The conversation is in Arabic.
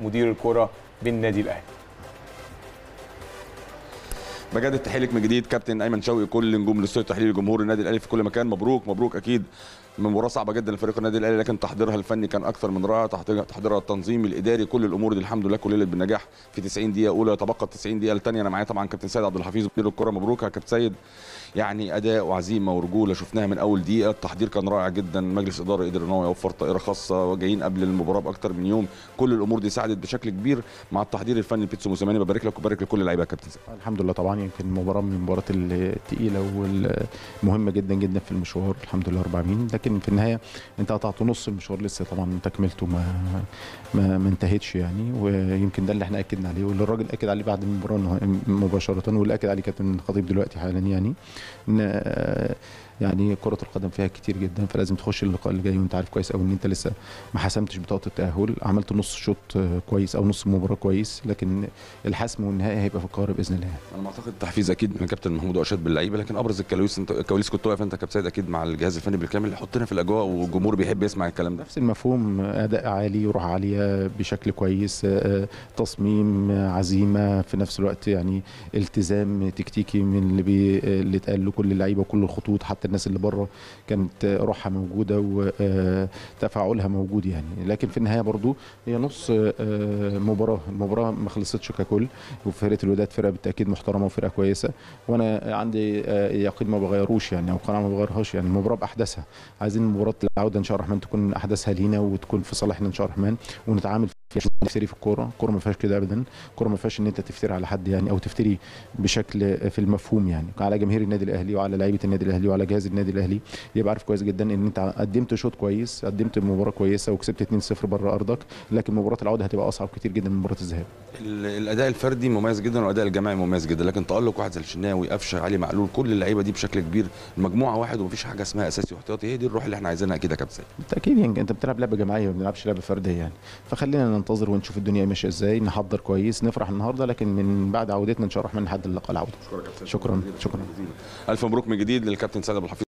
مدير الكرة بالنادي الأهلي. بجد التحيه لك من جديد كابتن ايمن شوقي، كل نجوم الاستوديو تحليل جمهور النادي الاهلي في كل مكان. مبروك مبروك، اكيد مباراه صعبه جدا لفريق النادي الاهلي، لكن تحضيرها الفني كان اكثر من رائع، تحضيرها التنظيمي الاداري كل الامور دي الحمد لله كللت بالنجاح في 90 دقيقه اولى، تبقت 90 دقيقه الثانيه. انا معايا طبعا كابتن سيد عبد الحفيظ مدير الكره. مبروك يا كابتن سيد، يعني اداء وعزيمه ورجوله شفناها من اول دقيقه، التحضير كان رائع جدا، مجلس اداره قدر ان هو يوفر طائره خاصه وجايين قبل المباراه باكثر من يوم، كل الامور دي ساعدت بشكل كبير مع التحضير الفني بيتسو مزماني. ببارك لك وبارك لكل اللعيبه يا كابتن سيد. الحمد لله، طبعا يمكن مباراه من المباريات الثقيله والمهمه جدا جدا في المشوار، الحمد لله رب العالمين. لكن في النهايه انت قطعت نص المشوار لسه، طبعا انت كملته ما انتهتش يعني، ويمكن ده اللي احنا اكدنا عليه واللي الراجل اكد عليه بعد المباراه مباشره، واللي اكد عليه كابتن الخطيب دلوقتي حالا يعني، ان يعني كرة القدم فيها كتير جدا، فلازم تخش اللقاء اللي جاي وانت عارف كويس قوي ان انت لسه ما حسمتش بطاقة التأهل، عملت نص شوط كويس او نص مباراة كويس، لكن الحسم والنهائي هيبقى في القاهرة بإذن الله. انا معتقد التحفيز اكيد من كابتن محمود رشاد باللعيبة، لكن ابرز الكواليس كنت واقف انت كابتن سيد اكيد مع الجهاز الفني بالكامل اللي حطنا في الاجواء، والجمهور بيحب يسمع الكلام ده. نفس المفهوم، اداء عالي، روح عالية بشكل كويس، تصميم، عزيمة، في نفس الوقت يعني التزام تكتيكي من اللي اتقال لكل اللعيبة وكل الخطوط، حتى الناس اللي بره كانت روحها موجوده وتفاعلها موجود يعني. لكن في النهايه برضو هي نص مباراه، المباراه ما خلصتش ككل، وفرقه الوداد فرقه بالتاكيد محترمه وفرقه كويسه، وانا عندي يقين ما بغيروش يعني، او قناعه ما بغيرهاش يعني. المباراه باحداثها، عايزين مباراه العوده ان شاء الله الرحمن تكون احداثها لينا وتكون في صالحنا ان شاء الله الرحمن، ونتعامل تفتري في الكوره، الكوره ما فيهاش كده ابدا، الكوره ما فيهاش ان انت تفتري على حد يعني، او تفتري بشكل في المفهوم يعني، على جماهير النادي الاهلي وعلى لعيبه النادي الاهلي وعلى جهاز النادي الاهلي، يبقى عارف كويس جدا ان انت قدمت شوط كويس، قدمت مباراه كويسه وكسبت 2-0 بره ارضك، لكن مباراه العوده هتبقى اصعب كتير جدا من مباراه الذهاب. الاداء الفردي مميز جدا والاداء الجماعي مميز جدا، لكن تالق واحد زي الشناوي، قفشه، علي معلول، كل اللعيبه دي بشكل كبير المجموعه واحد، ومفيش حاجه اسمها اساسي واحتياطي، هي دي الروح اللي احنا عايزينها كده يا كابتن. بالتاكيد يعني انت بتلعب لعبه جماعيه ما بنلعبش لعبه فرديه يعني، فخلينا ننتظر ونشوف الدنيا ماشيه ازاي، نحضر كويس، نفرح النهارده، لكن من بعد عودتنا ان شاء الله الرحمن نحدد اللقاء العوده. شكرا شكرا. الف مبروك من جديد للكابتن سيد عبد الحفيظ.